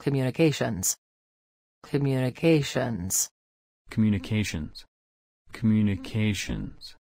Communications. Communications. Communications. Communications.